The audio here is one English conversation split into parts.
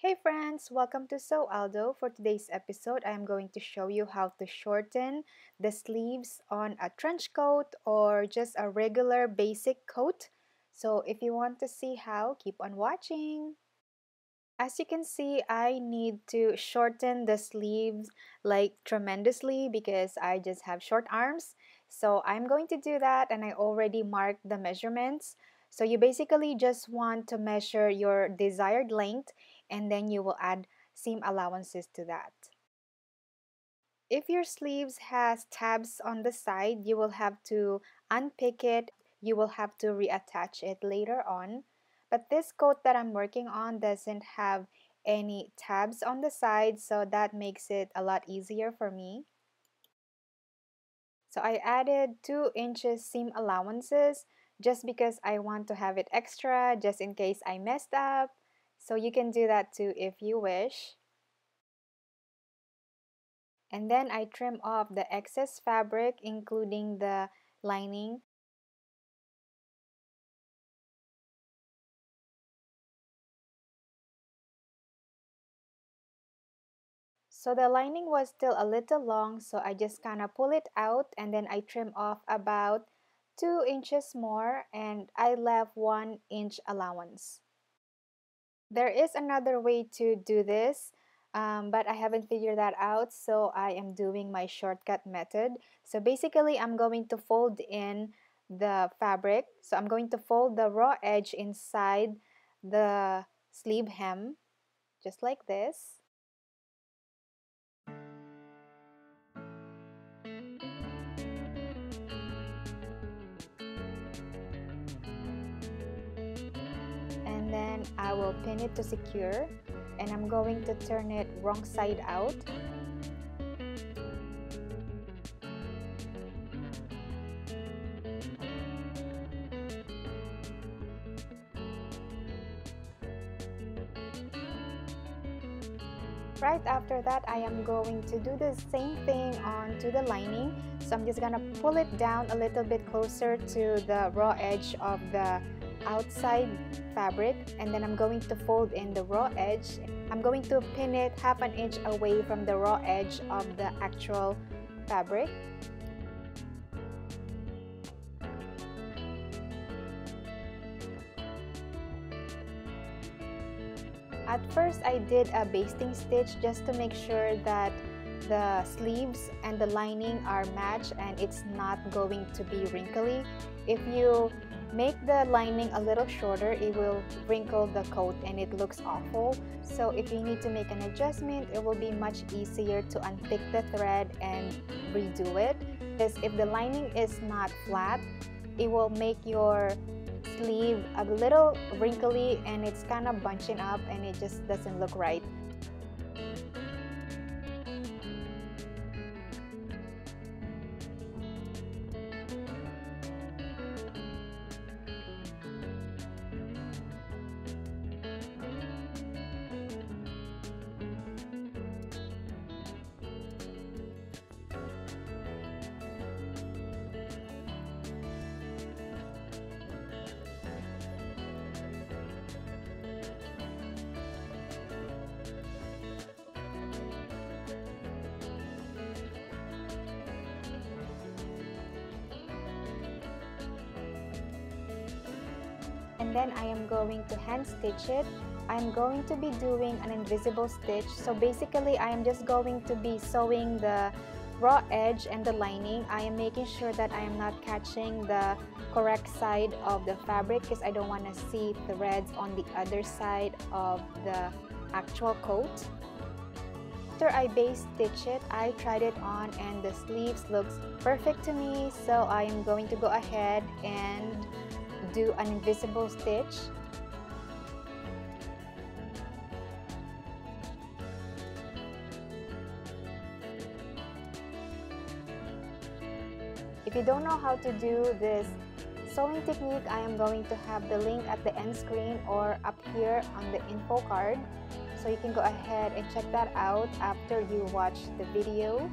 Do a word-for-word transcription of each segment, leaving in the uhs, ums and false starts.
Hey friends! Welcome to Sew Aldo. For today's episode, I am going to show you how to shorten the sleeves on a trench coat or just a regular basic coat. So if you want to see how, keep on watching! As you can see, I need to shorten the sleeves like tremendously because I just have short arms. So I'm going to do that, and I already marked the measurements. So you basically just want to measure your desired length, and then you will add seam allowances to that. If your sleeves has tabs on the side, you will have to unpick it. You will have to reattach it later on. But this coat that I'm working on doesn't have any tabs on the side, so that makes it a lot easier for me. So I added two inches seam allowances just because I want to have it extra just in case I messed up. So you can do that too if you wish. And then I trim off the excess fabric, including the lining. So the lining was still a little long, so I just kind of pull it out, and then I trim off about two inches more, and I left one inch allowance. There is another way to do this, um, but I haven't figured that out, so I am doing my shortcut method. So basically, I'm going to fold in the fabric. So I'm going to fold the raw edge inside the sleeve hem, just like this. Then I will pin it to secure, and I'm going to turn it wrong side out. Right after that, I am going to do the same thing onto the lining. So I'm just gonna pull it down a little bit closer to the raw edge of the outside fabric, and then I'm going to fold in the raw edge. I'm going to pin it half an inch away from the raw edge of the actual fabric. At first, I did a basting stitch just to make sure that the sleeves and the lining are matched and it's not going to be wrinkly. If you make the lining a little shorter, it will wrinkle the coat and it looks awful. So if you need to make an adjustment, it will be much easier to unpick the thread and redo it. Because if the lining is not flat, it will make your sleeve a little wrinkly and it's kind of bunching up and it just doesn't look right. And then I am going to hand stitch it. I'm going to be doing an invisible stitch. So basically, I am just going to be sewing the raw edge and the lining. I am making sure that I am not catching the correct side of the fabric because I don't want to see threads on the other side of the actual coat. After I base stitch it, I tried it on and the sleeves looks perfect to me. So I am going to go ahead and do an invisible stitch. If you don't know how to do this sewing technique, I am going to have the link at the end screen or up here on the info card. So you can go ahead and check that out after you watch the video.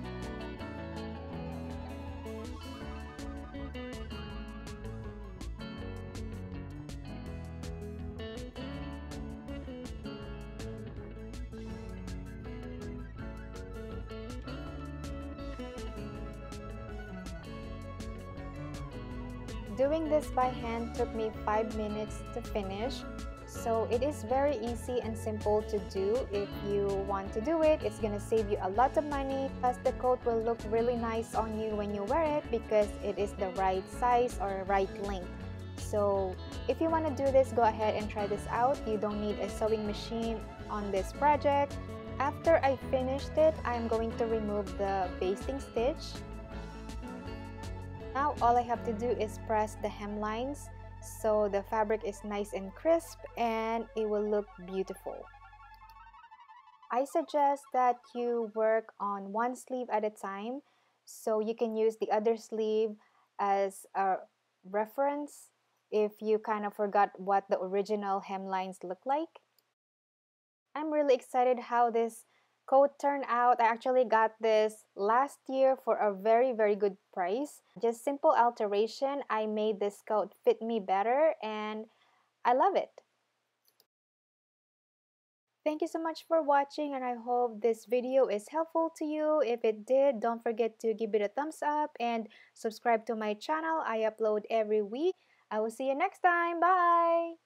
Doing this by hand took me five minutes to finish. So it is very easy and simple to do. If you want to do it, it's gonna save you a lot of money, plus the coat will look really nice on you when you wear it because it is the right size or right length. So if you want to do this, go ahead and try this out. You don't need a sewing machine on this project. After I finished it, I'm going to remove the basting stitch. Now all I have to do is press the hemlines, so the fabric is nice and crisp and it will look beautiful. I suggest that you work on one sleeve at a time, so you can use the other sleeve as a reference if you kind of forgot what the original hemlines look like. I'm really excited how this coat turned out. I actually got this last year for a very very good price. Just simple alteration. I made this coat fit me better and I love it. Thank you so much for watching, and I hope this video is helpful to you. If it did, don't forget to give it a thumbs up and subscribe to my channel. I upload every week. I will see you next time. Bye!